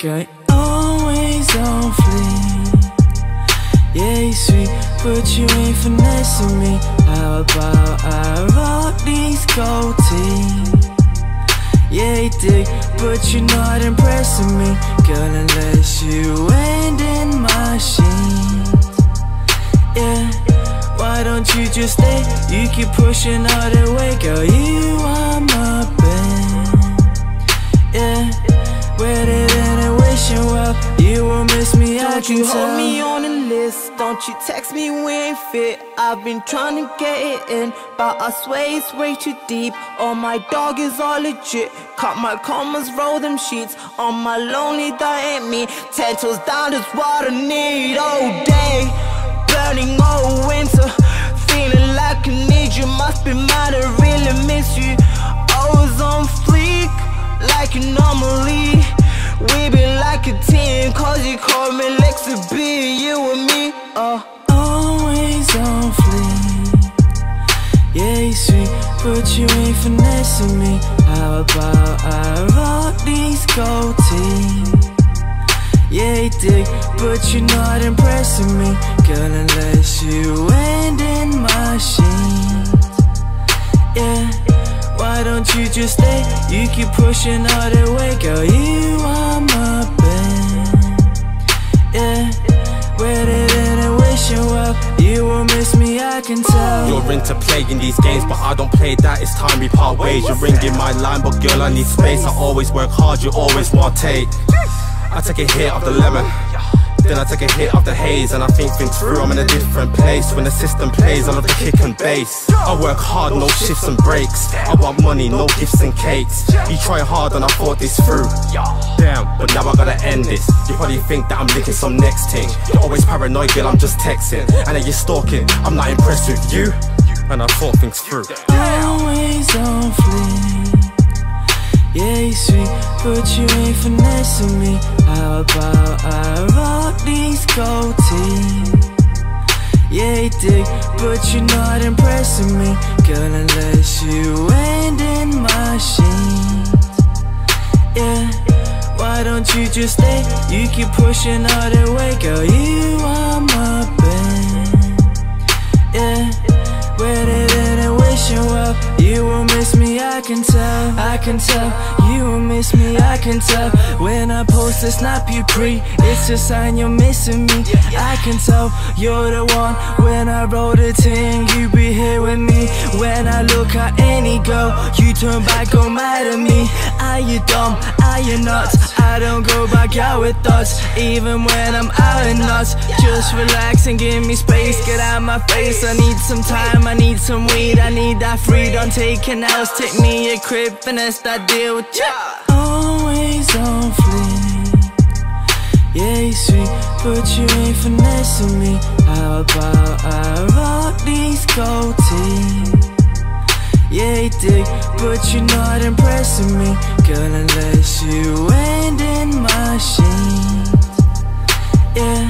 Girl, always on fleek. Yeah, you sweet, but you ain't finessing me. How about I rock these gold teeth? Yeah, you dig, but you're not impressing me. Girl, unless you end in my sheets. Yeah, why don't you just stay? You keep pushing all the way. Girl, you are my babe. Yeah, ready to well, you won't miss me, I can tell. Don't you hold me on the list, don't you text me we ain't fit. I've been trying to get it in, but I swear it's way too deep. All my dog is all legit, cut my commas, roll them sheets. On my lonely, that ain't me. 10 toes down is what I need. All day, burning all winter, feeling like I need you. Must be mad, I really miss you. Always on fleek, like an anomaly. We been like a team, cause you called me Lexi B, you and me. Always on fleek. Yeah, you sweet, but you ain't finessing me. How about I rock these gold teeth? Yeah, you dig, but you're not impressing me. Girl, unless you end in my sheets. Yeah, why don't you just stay? You keep pushing all the way. Girl, you are my babe. Yeah, ready than I wish you well. You won't miss me, I can tell. You're into playing these games, but I don't play that. It's time we part ways. You're ringing my line, but girl, I need space. I always work hard, you always want take. I take a hit of the lemon, then I take a hit of the haze, and I think things through. I'm in a different place. When the system plays, I love the kick and bass. I work hard, no shifts and breaks. I want money, no gifts and cakes. You try hard and I thought this through. Damn, but now I gotta end this. You probably think that I'm licking some next thing. You're always paranoid, girl, I'm just texting. And then you're stalking, I'm not impressed with you. And I thought things through. Always on fleek. Yeah, you sweet, but you ain't finessing me. How about I rock these gold teeth? Yeah, you dig, but you're not impressing me. Girl, unless you end in my sheets. Yeah, why don't you just stay? You keep pushing all the way. Girl, you are my babe. Yeah, ready to well, you will miss me, I can tell. I can tell, you will miss me, I can tell. When I post a snap you pre, it's a sign you're missing me. I can tell, you're the one. When I roll the ting, you be here with me. When I look at any girl, you turn back, go mad at me. Are you dumb? Are you nuts? I don't go back out with thoughts, even when I'm out and nuts. Just relax and give me space. Get out my face, I need some time, I need some weed, I need that freedom, take an else. Take me a crib, finesse that deal with you. Always on fleek. Yeah, you sweet, but you ain't finessing me. How about I rock these gold teeth? Yeah, you dig, but you're not impressing me. Girl, unless you end in my sheets. Yeah,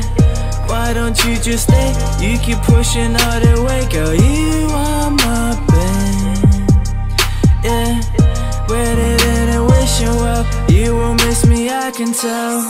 why don't you just stay? You keep pushing all the way. Girl, you are my babe. Yeah, ready than I wish you well. You won't miss me, I can tell.